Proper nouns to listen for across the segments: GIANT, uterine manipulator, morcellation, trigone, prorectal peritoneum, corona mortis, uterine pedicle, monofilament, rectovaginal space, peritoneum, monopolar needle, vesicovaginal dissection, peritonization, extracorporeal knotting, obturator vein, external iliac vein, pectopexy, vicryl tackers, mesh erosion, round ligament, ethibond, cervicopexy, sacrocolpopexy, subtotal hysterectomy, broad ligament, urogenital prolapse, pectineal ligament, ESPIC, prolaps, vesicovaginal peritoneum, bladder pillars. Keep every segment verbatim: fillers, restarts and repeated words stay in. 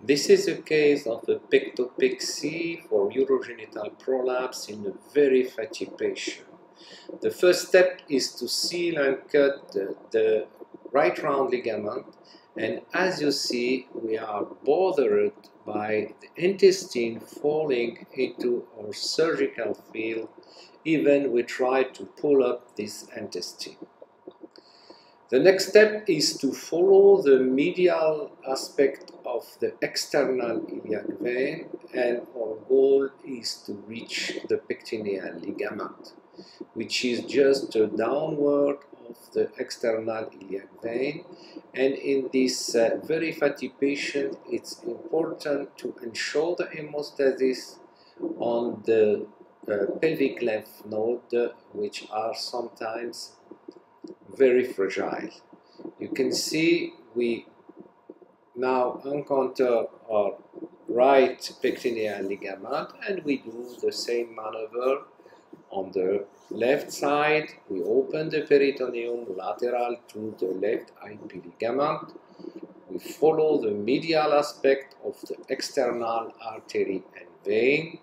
This is a case of a pectopexy for urogenital prolapse in a very fatty patient. The first step is to seal and cut the, the right round ligament, and as you see, we are bothered by the intestine falling into our surgical field, even we try to pull up this intestine. The next step is to follow the medial aspect of the external iliac vein, and our goal is to reach the pectineal ligament, which is just a downward of the external iliac vein. And in this uh, very fatty patient, it's important to ensure the hemostasis on the uh, pelvic lymph node, which are sometimes very fragile. You can see we now encounter our right pectineal ligament, and we do the same maneuver on the left side. We open the peritoneum lateral to the left I P ligament. We follow the medial aspect of the external artery and vein,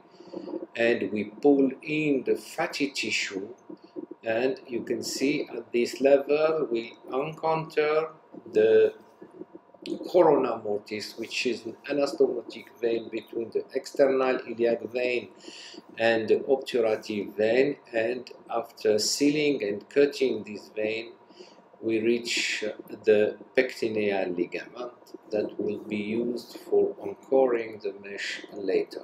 and we pull in the fatty tissue. And you can see at this level we encounter the corona mortis, which is an anastomotic vein between the external iliac vein and the obturator vein. And after sealing and cutting this vein, we reach the pectineal ligament that will be used for anchoring the mesh later.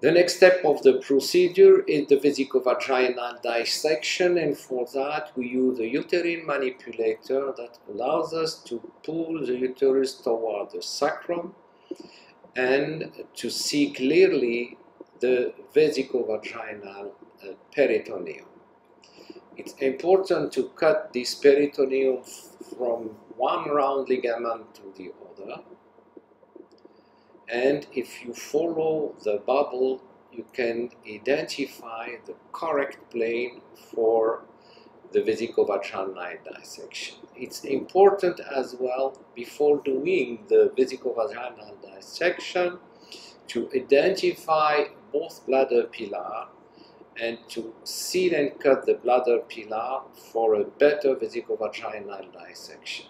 The next step of the procedure is the vesicovaginal dissection, and for that we use a uterine manipulator that allows us to pull the uterus toward the sacrum and to see clearly the vesicovaginal peritoneum. It's important to cut this peritoneum from one round ligament to the other. And if you follow the bubble, you can identify the correct plane for the vesicovaginal dissection. It's important as well, before doing the vesicovaginal dissection, to identify both bladder pillars and to seal and cut the bladder pillar for a better vesicovaginal dissection.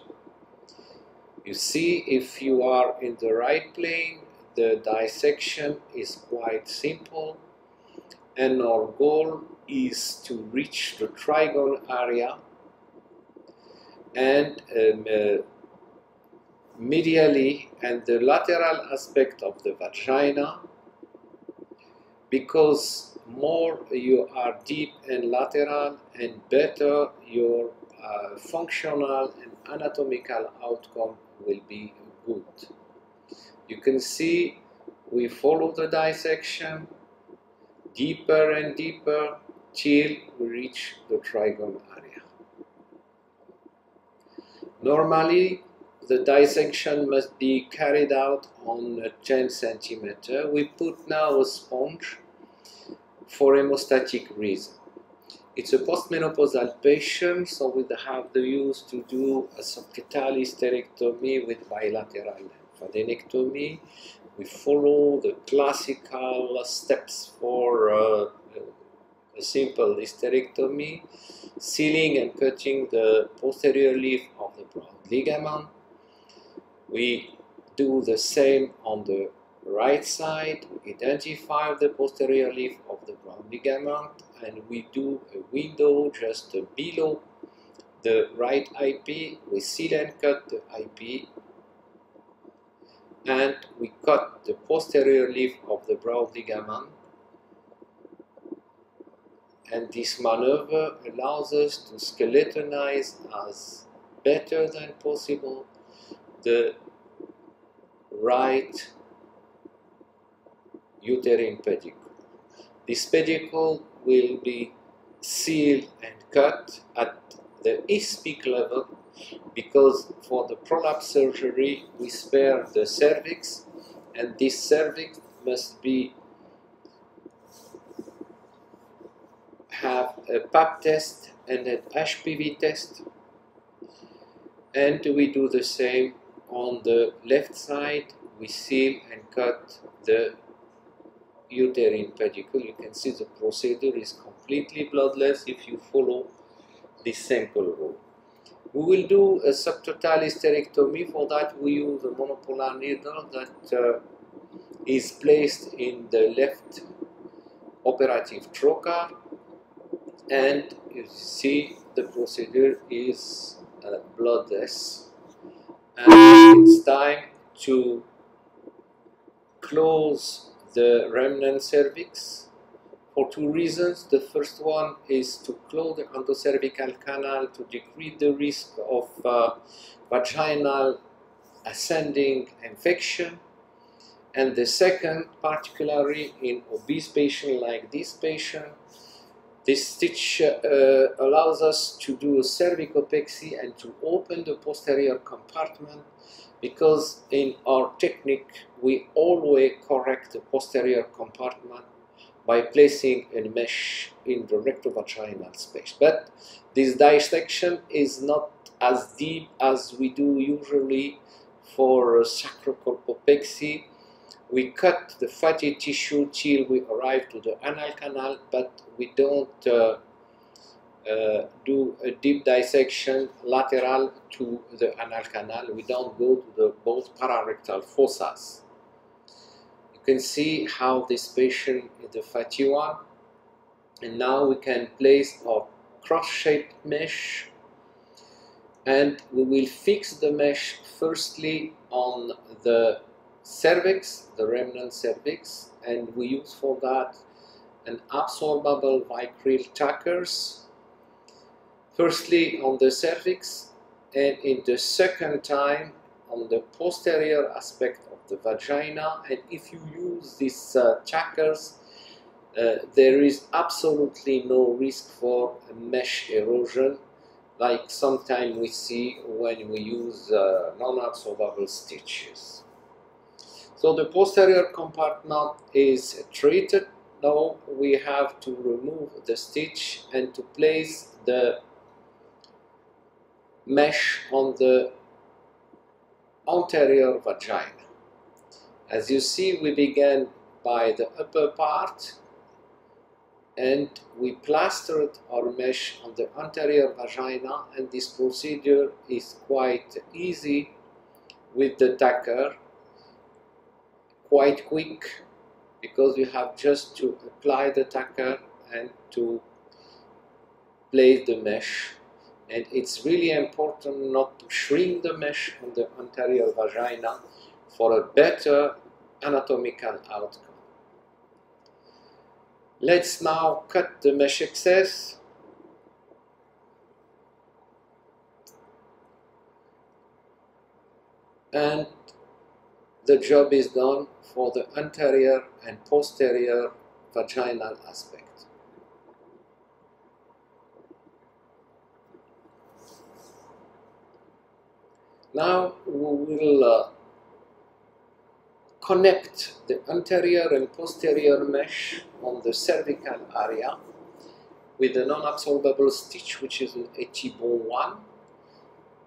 You see, if you are in the right plane, the dissection is quite simple, and our goal is to reach the trigone area and um, uh, medially and the lateral aspect of the vagina, because more you are deep and lateral, and better your uh, functional and anatomical outcome will be good. You can see we follow the dissection deeper and deeper till we reach the trigone area. Normally, the dissection must be carried out on ten centimeters. We put now a sponge for hemostatic reason. It's a postmenopausal patient, so we have the use to do a subtotal hysterectomy with bilateral lymphadenectomy. We follow the classical steps for uh, a simple hysterectomy, sealing and cutting the posterior leaf of the broad ligament. We do the same on the right side. We identify the posterior leaf of the broad ligament, and we do a window just below the right I P. We seal and cut the I P, and we cut the posterior leaf of the broad ligament, and this maneuver allows us to skeletonize as better than possible the right uterine pedicle. This pedicle will be sealed and cut at the E S P I C level, because for the prolapse surgery we spare the cervix, and this cervix must be have a P A P test and an H P V test, and we do the same on the left side we seal and cut the uterine pedicle. You can see the procedure is completely bloodless if you follow this simple rule. We will do a subtotal hysterectomy. For that we use a monopolar needle that uh, is placed in the left operative trocar, and you see the procedure is uh, bloodless, and it's time to close the remnant cervix for two reasons. The first one is to close the endocervical canal to decrease the risk of uh, vaginal ascending infection, and the second, particularly in obese patients like this patient, this stitch uh, allows us to do a cervicopexy and to open the posterior compartment, because in our technique we always correct the posterior compartment by placing a mesh in the rectovaginal space. But this dissection is not as deep as we do usually for sacrocolpopexy. We cut the fatty tissue till we arrive to the anal canal, but we don't uh, uh, do a deep dissection lateral to the anal canal. We don't go to the both pararectal fossas. You can see how this patient is the fatty one, and now we can place our cross-shaped mesh, and we will fix the mesh firstly on the cervix, the remnant cervix, and we use for that an absorbable vicryl tackers, firstly on the cervix, and in the second time on the posterior aspect of the vagina. And if you use these uh, tackers, uh, there is absolutely no risk for mesh erosion, like sometimes we see when we use uh, non-absorbable stitches. So the posterior compartment is treated. Now we have to remove the stitch and to place the mesh on the anterior vagina. As you see, we began by the upper part and we plastered our mesh on the anterior vagina, and this procedure is quite easy with the tacker, quite quick, because you have just to apply the tacker and to place the mesh. And it's really important not to shrink the mesh on the anterior vagina for a better anatomical outcome. Let's now cut the mesh excess. And the job is done for the anterior and posterior vaginal aspect. Now we will uh, connect the anterior and posterior mesh on the cervical area with a non-absorbable stitch, which is an ethibond one,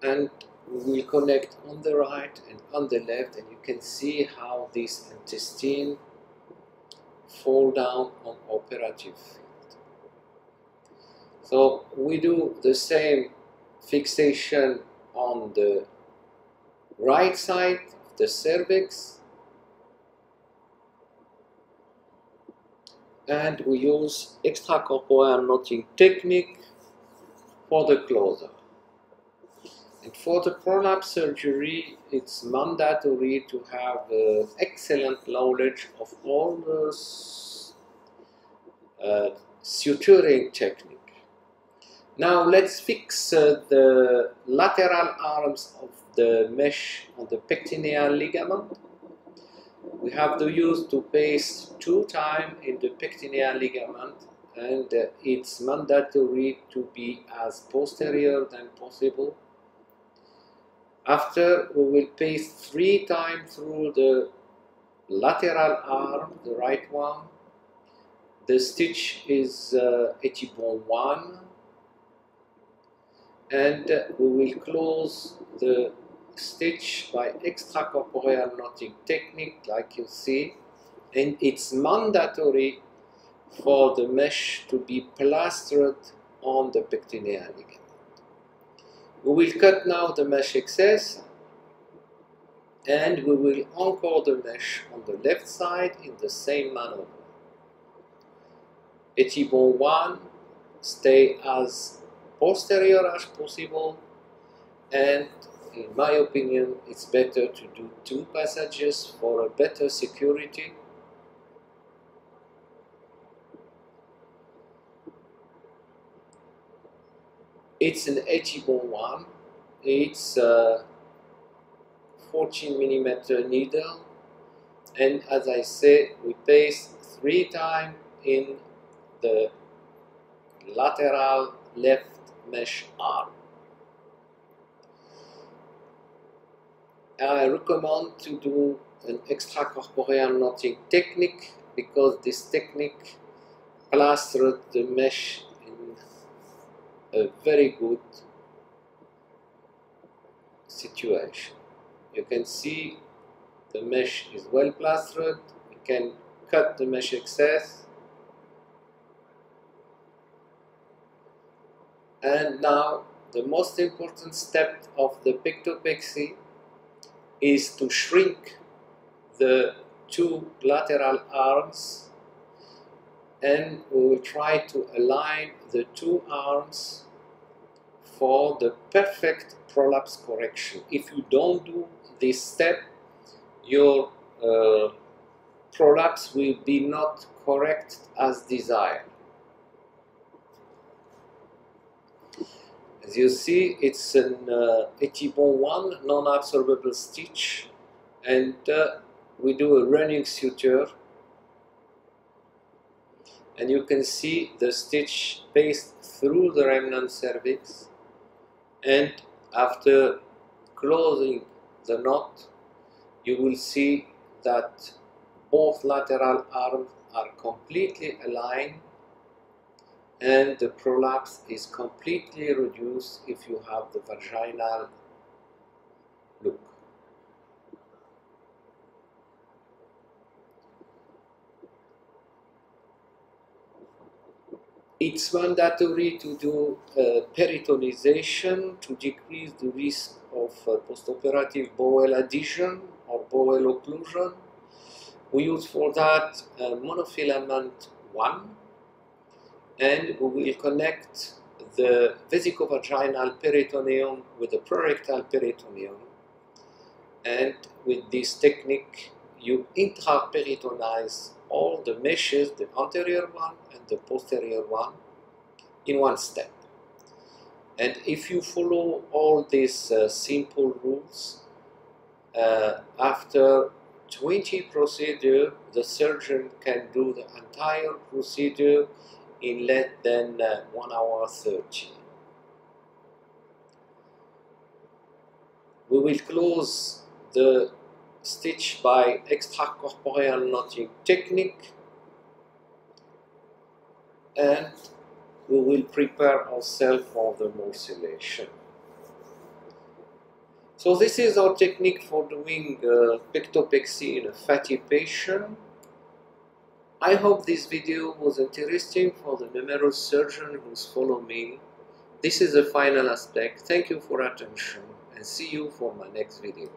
and we will connect on the right and on the left, and you can see how this intestine fall down on operative field. So we do the same fixation on the right side of the cervix, and we use extracorporeal knotting technique for the closure. And for the prolapse surgery, it's mandatory to have uh, excellent knowledge of all the uh, suturing technique. Now let's fix uh, the lateral arms of the mesh on the pectineal ligament. We have to use to paste two times in the pectineal ligament, and uh, it's mandatory to be as posterior than possible. After, we will paste three times through the lateral arm, the right one. The stitch is uh, ethibond one, and we will close the stitch by extracorporeal knotting technique, like you see, and it's mandatory for the mesh to be plastered on the pectineal ligament. We will cut now the mesh excess, and we will anchor the mesh on the left side in the same maneuver. Ethibond one, stay as posterior as possible, and in my opinion it's better to do two passages for a better security. It's an ethibond one, it's a fourteen millimeter needle, and as I say, we paste three times in the lateral left mesh arm. I recommend to do an extracorporeal knotting technique because this technique plastered the mesh in a very good situation. You can see the mesh is well plastered, you can cut the mesh excess, and now the most important step of the pectopexy is to shrink the two lateral arms, and we will try to align the two arms for the perfect prolapse correction. If you don't do this step, your uh, prolapse will be not correct as desired. As you see, it's an uh, ethibond one non-absorbable stitch, and uh, we do a running suture, and you can see the stitch passed through the remnant cervix, and after closing the knot you will see that both lateral arms are completely aligned and the prolapse is completely reduced if you have the vaginal look. It's mandatory to do uh, peritonization to decrease the risk of uh, postoperative bowel adhesion or bowel occlusion. We use for that uh, monofilament one. And we will connect the vesicovaginal peritoneum with the prorectal peritoneum, and with this technique you intraperitonize all the meshes, the anterior one and the posterior one, in one step. And if you follow all these uh, simple rules, uh, after twenty procedures the surgeon can do the entire procedure in less than uh, one hour thirty. We will close the stitch by extracorporeal knotting technique, and we will prepare ourselves for the morcellation. So this is our technique for doing uh, pectopexy in a fatty patient. I hope this video was interesting for the numerous surgeons who's follow me. This is the final aspect. Thank you for attention and see you for my next video.